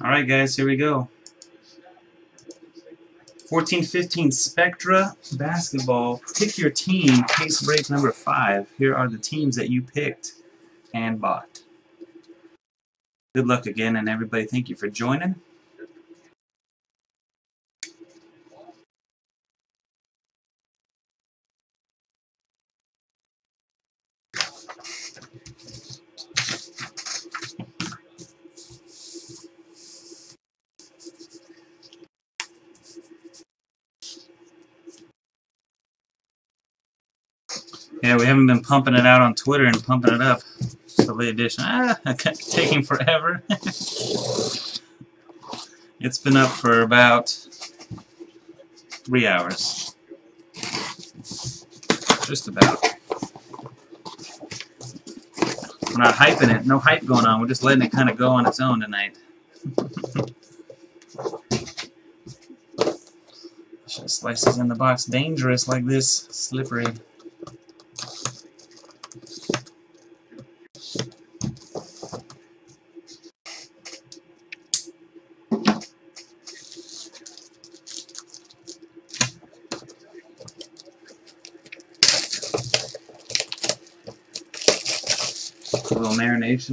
Alright guys, here we go. 14-15 Spectra basketball. Pick your team, case break number 5. Here are the teams that you picked and bought. Good luck again, and everybody, thank you for joining. Yeah, we haven't been pumping it out on Twitter and pumping it up. It's a late edition. Taking forever. It's been up for about 3 hours. Just about. We're not hyping it. No hype going on. We're just letting it kind of go on its own tonight. Slices in the box. Dangerous like this. Slippery.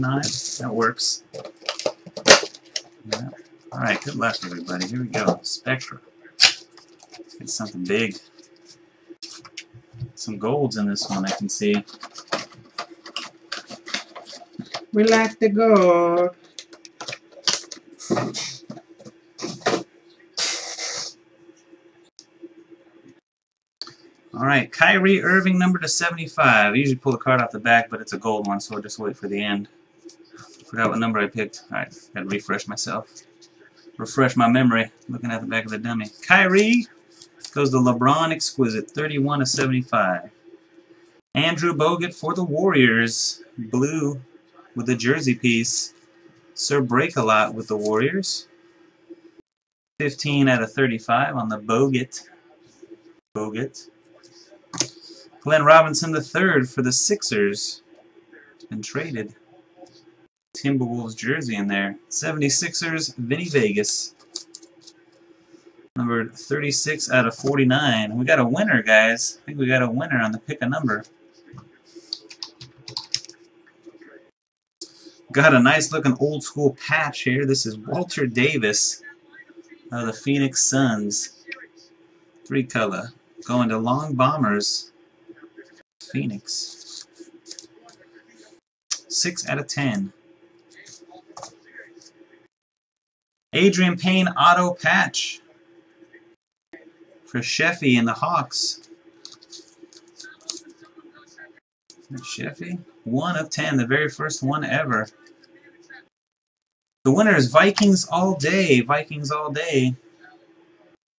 On it. That works. Yeah. Alright, good luck everybody. Here we go. Spectra. Let's get something big. Some golds in this one I can see. We like the gold. Alright, Kyrie Irving number /75. I usually pull the card off the back, but it's a gold one, so I'll just wait for the end. Forgot what number I picked. Alright, gotta refresh myself. Refresh my memory, looking at the back of the dummy. Kyrie goes to LeBron Exquisite, 31/75. Andrew Bogut for the Warriors, blue with a jersey piece. Sir Break-A-Lot with the Warriors. 15/35 on the Bogut. Glenn Robinson III for the Sixers. Been traded. Timberwolves jersey in there. 76ers, Vinny Vegas. Number 36/49. We got a winner, guys. I think we got a winner on the pick a number. Got a nice looking old school patch here. This is Walter Davis of the Phoenix Suns. 3-color. Going to Long Bombers. Phoenix. 6/10. Adrian Payne auto patch for Sheffy and the Hawks. Sheffy, 1/10, the very first one ever. The winner is Vikings All Day. Vikings All Day.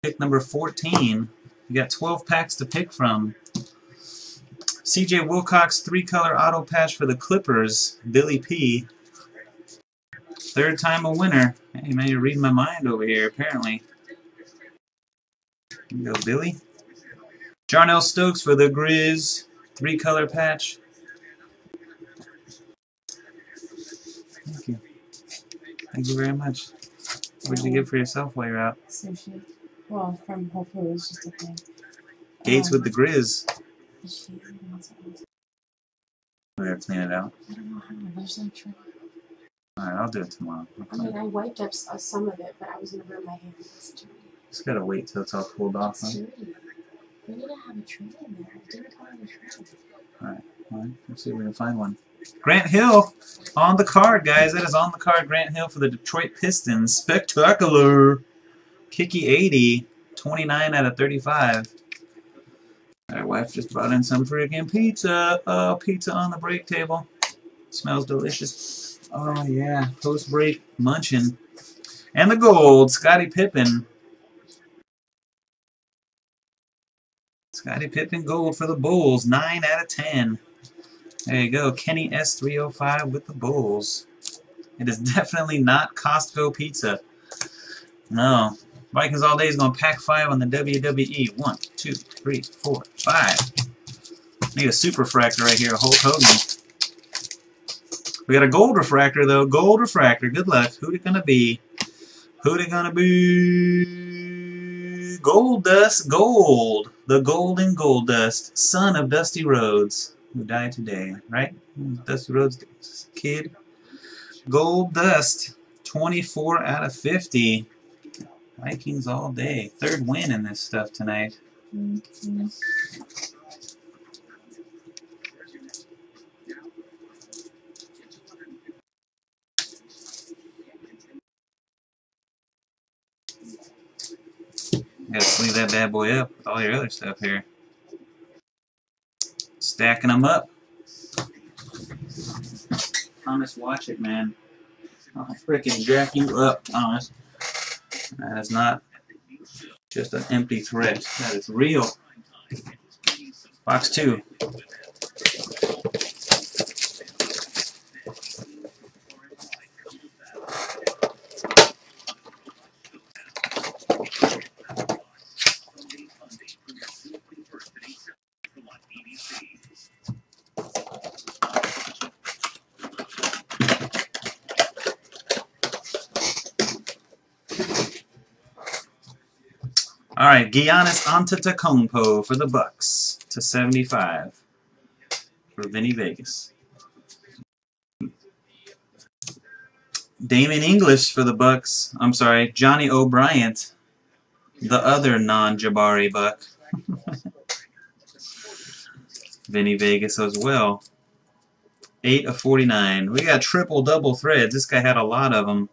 Pick number 14. You got 12 packs to pick from. C.J. Wilcox, 3-color auto patch for the Clippers, Billy P. Third time a winner. Hey, man, you're reading my mind over here, apparently. Here we go, Billy. Jarnell Stokes for the Grizz, 3-color patch. Thank you. Thank you very much. What did you get for yourself while you're out? Sushi. Well, from Whole Foods, just a thing. Gates with the Grizz. We gotta clean it out. I don't know how. There's no trick. Alright, I'll do it tomorrow. I mean, I wiped up some of it, but I was gonna burn my hair. Just gotta wait till it's all cooled off. Huh? We need to have a tree in there. I didn't call it a tree. Alright, let's see if we can find one. Grant Hill on the card, guys. That is on the card. Grant Hill for the Detroit Pistons. Spectacular. Kiki 80, 29/35. My wife just brought in some freaking pizza. Oh, pizza on the break table. Smells delicious. Oh, yeah. Post-break munching. And the gold, Scottie Pippen. Scottie Pippen gold for the Bulls. 9/10. There you go. KennyS305 with the Bulls. It is definitely not Costco pizza. No. Vikings All Day is going to pack 5 on the WWE. 1, 2, 3, 4, 5. Need a super refractor right here, Hulk Hogan. We got a gold refractor, though. Gold refractor. Good luck. Who's it going to be? Who they gonna be? Goldust Gold. The Golden Goldust, son of Dusty Rhodes, who died today, right? Dusty Rhodes' kid. Goldust, 24 out of 50. Vikings all day. Third win in this stuff tonight. Mm-hmm. Gotta leave that bad boy up with all your other stuff here. Stacking them up. Thomas, watch it, man. I'll freaking jack you up, Thomas. That is not just an empty threat. That is real. Box 2. All right, Giannis Antetokounmpo for the Bucks /75 for Vinny Vegas. Damien Inglis for the Bucks. I'm sorry, Johnny O'Brien, the other non-Jabari Buck. Vinny Vegas as well. 8 of 49. We got triple-double threads. This guy had a lot of them.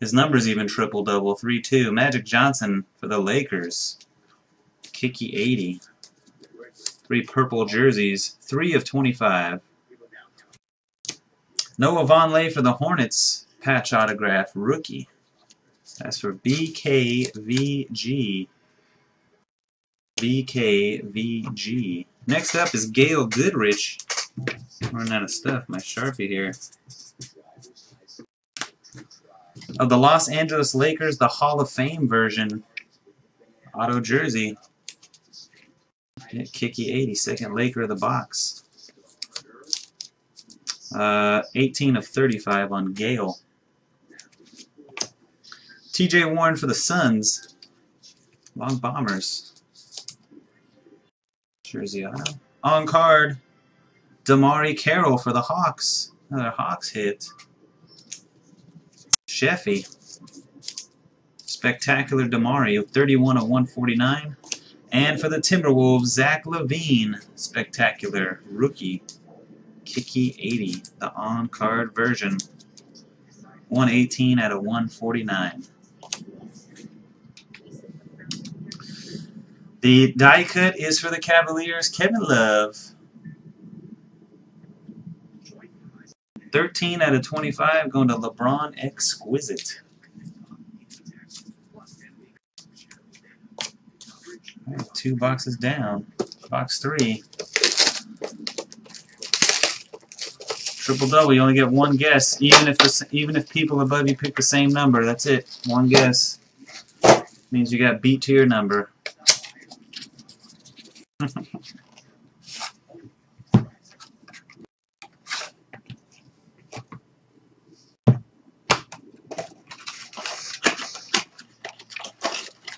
His number's even triple-double, 3-2. Magic Johnson for the Lakers. Kiki 80. 3 purple jerseys. 3 of 25. Noah Vonleh for the Hornets. Patch autograph, rookie. That's for BKVG. BKVG. Next up is Gail Goodrich. Running out of stuff, my Sharpie here. Of the Los Angeles Lakers, the Hall of Fame version. Auto jersey. Kiki 80, second Laker of the box. 18 of 35 on Gale. TJ Warren for the Suns. Long Bombers. Jersey auto. On card, DeMarre Carroll for the Hawks. Another Hawks hit. Jeffy, spectacular DeMario, 31 of 149, and for the Timberwolves, Zach LaVine, spectacular rookie, Kiki 80, the on-card version, 118 out of 149. The die cut is for the Cavaliers, Kevin Love, 13 out of 25 going to LeBron Exquisite. All right, 2 boxes down. Box 3. Triple-double. You only get one guess. Even if people above you pick the same number, that's it. One guess means you got beat to your number.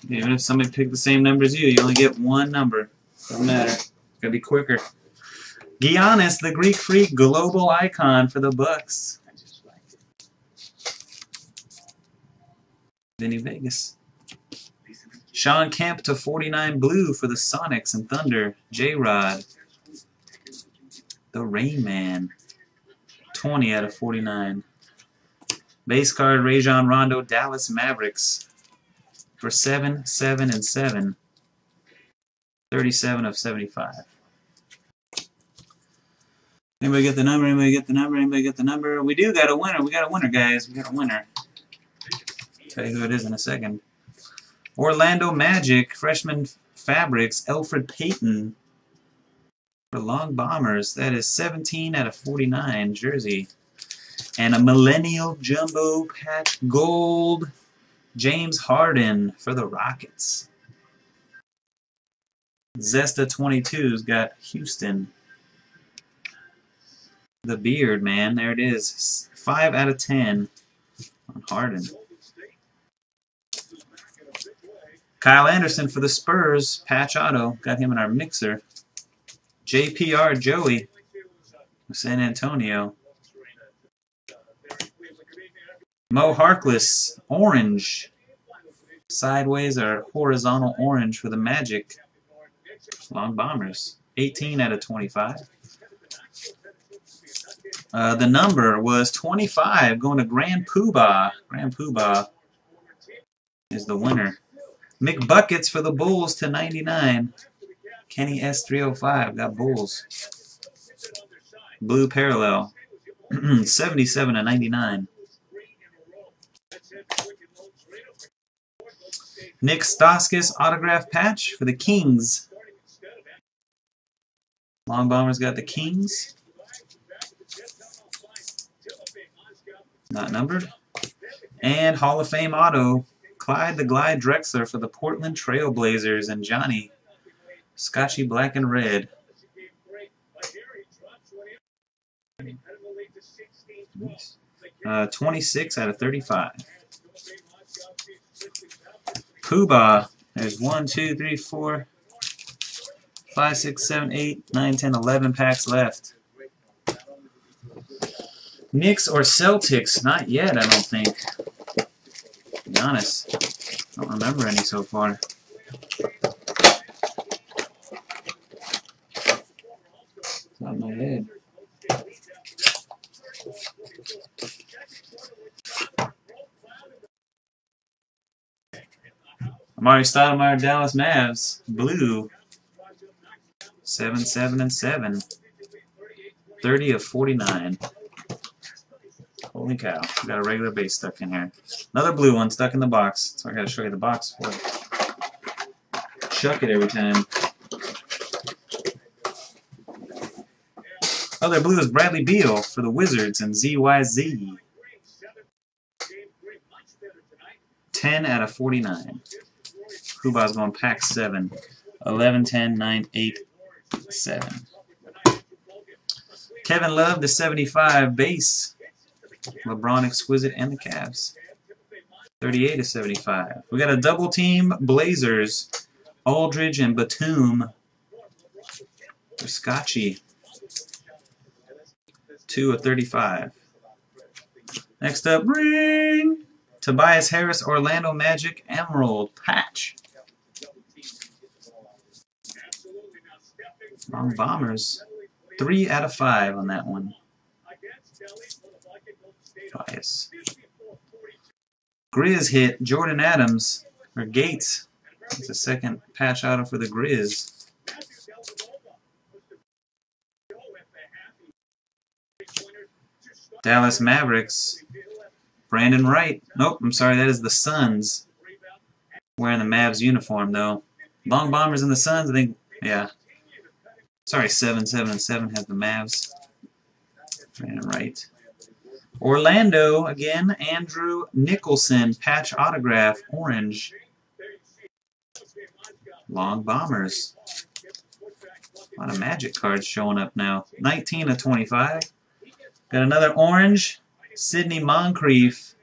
Even if somebody picked the same number as you, you only get one number. Doesn't matter. It's gotta be quicker. Giannis, the Greek freak, global icon for the Bucks. Vinny Vegas. Sean Camp /49 blue for the Sonics and Thunder. J-Rod, the Rain Man. 20 out of 49. Base card, Rajon Rondo, Dallas Mavericks. For 7, 7, and 7, 37 of 75. Anybody get the number? Anybody get the number? Anybody get the number? We do got a winner. We got a winner, guys. We got a winner. I'll tell you who it is in a second. Orlando Magic, freshman fabrics, Elfrid Payton for Long Bombers. That is 17 out of 49 jersey, and a millennial jumbo patch gold. James Harden for the Rockets. Zesta 22's got Houston. The beard, man. There it is. 5 out of 10 on Harden. Kyle Anderson for the Spurs, patch auto. Got him in our mixer. JPR Joey of San Antonio. Mo Harkless, orange. Sideways or horizontal orange for the Magic. Long Bombers. 18 out of 25. The number was 25, going to Grand Poobah. Grand Poobah is the winner. McBuckets for the Bulls to 99. KennyS305 got Bulls. Blue parallel. 77 to 99. Nick Stauskas autograph patch for the Kings. Long Bombers got the Kings. Not numbered. And Hall of Fame auto. Clyde the Glide Drexler for the Portland Trailblazers and Johnny. Scotchy black and red. Nice. 26 out of 35. Poobah. There's 1, 2, 3, 4, 5, 6, 7, 8, 9, 10, 11 packs left. Knicks or Celtics? Not yet, I don't think. To be honest, I don't remember any so far. It's out of my head. Amari Stoudemire, Dallas Mavs, blue, 7-7 and 7, 30 of 49. Holy cow, we got a regular base stuck in here. Another blue one stuck in the box, so I gotta show you the box for it. Chuck it every time. Other blue is Bradley Beal for the Wizards and ZYZ. 10 out of 49. Poobah's going pack 7. 11, 10, 9, 8, 7. Kevin Love, the 75 base. LeBron Exquisite and the Cavs. 38 of 75. We got a double team Blazers. Aldridge and Batum. For Scotchy. 2 of 35. Next up, ring! Tobias Harris, Orlando Magic, Emerald patch. Long Bombers, 3 out of 5 on that one. Tobias. Grizz hit Jordan Adams or Gates. It's a second patch auto for the Grizz. Dallas Mavericks. Brandon Wright. Nope, I'm sorry, that is the Suns. Wearing the Mavs uniform, though. Long Bombers and the Suns, I think, yeah. Sorry, 7-7 and 7 has the Mavs. Brandon Wright. Orlando, again, Andrew Nicholson, patch autograph, orange. Long Bombers. A lot of Magic cards showing up now. 19 of 25. Got another orange. Sidney Moncrief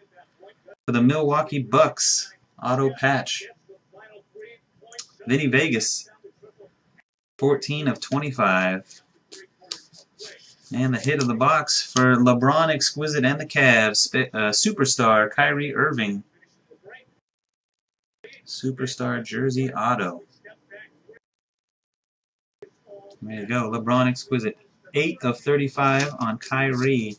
for the Milwaukee Bucks, auto patch. Vinny Vegas, 14 of 25. And the hit of the box for LeBron Exquisite and the Cavs, superstar Kyrie Irving. Superstar jersey auto. There you go, LeBron Exquisite. 8 of 35 on Kyrie.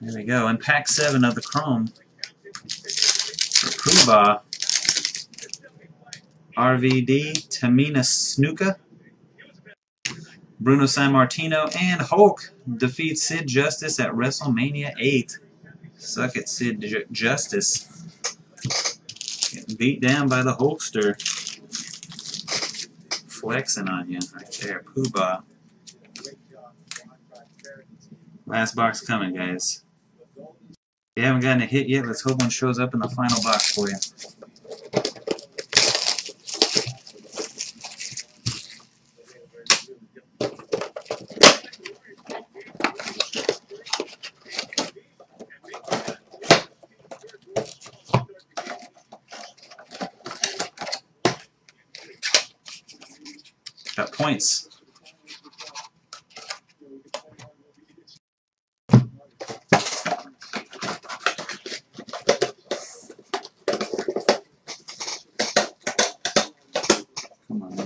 There we go, and pack 7 of the Chrome for Poobah. RVD, Tamina Snuka, Bruno Sammartino, and Hulk defeats Sid Justice at WrestleMania 8. Suck it, Sid Justice. Getting beat down by the Hulkster. Flexing on you right there, Poobah. Last box coming, guys. If you haven't gotten a hit yet, let's hope one shows up in the final box for you. points. Come on.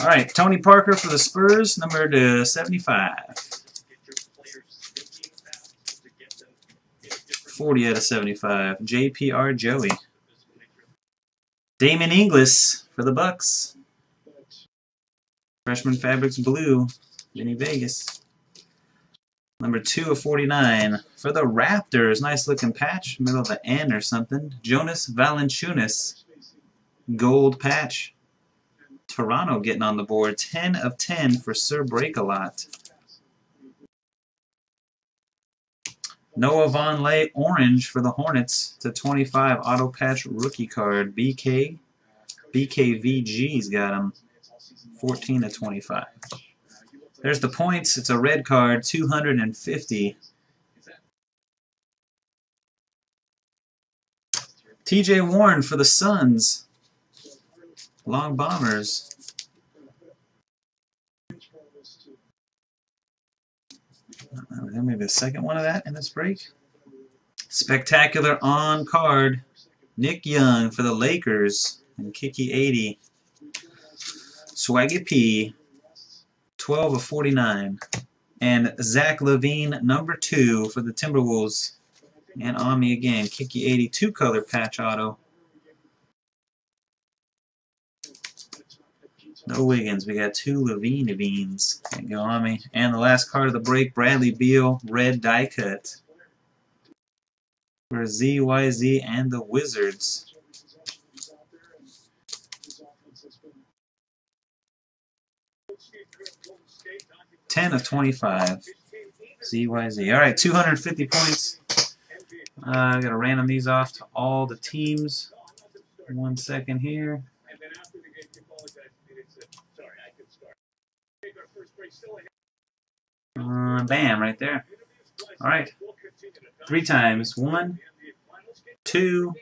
All right, Tony Parker for the Spurs, number /75. 40 out of 75. JPR Joey. Damien Inglis for the Bucks. Freshman Fabrics Blue. Vinny Vegas. Number 2/49 for the Raptors. Nice looking patch. Middle of the N or something. Jonas Valanciunas. Gold patch. Toronto getting on the board. 10 of 10 for Sir Break-A-Lot. Noah Vonleh orange for the Hornets /25 auto patch rookie card. BKVG's got him. 14 to 25. There's the points. It's a red card. 250. TJ Warren for the Suns. Long bombers. Maybe the second one of that in this break. Spectacular on card. Nick Young for the Lakers and Kiki 80. Swaggy P 12 of 49. And Zach LaVine number 2 for the Timberwolves. And on me again. Kiki 80 two-color patch auto. No Wiggins. We got two LaVines. Can't go on me. And the last card of the break, Bradley Beal, red die cut. For ZYZ and the Wizards. Ten of 25. ZYZ. All right, 250 points. I'm going to random these off to all the teams. 1 second here. Bam, right there. All right. 3 times. 1, 2,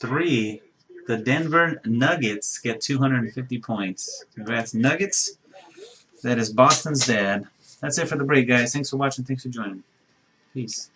3. The Denver Nuggets get 250 points. Congrats, Nuggets. That is Boston's dad. That's it for the break, guys. Thanks for watching. Thanks for joining. Peace.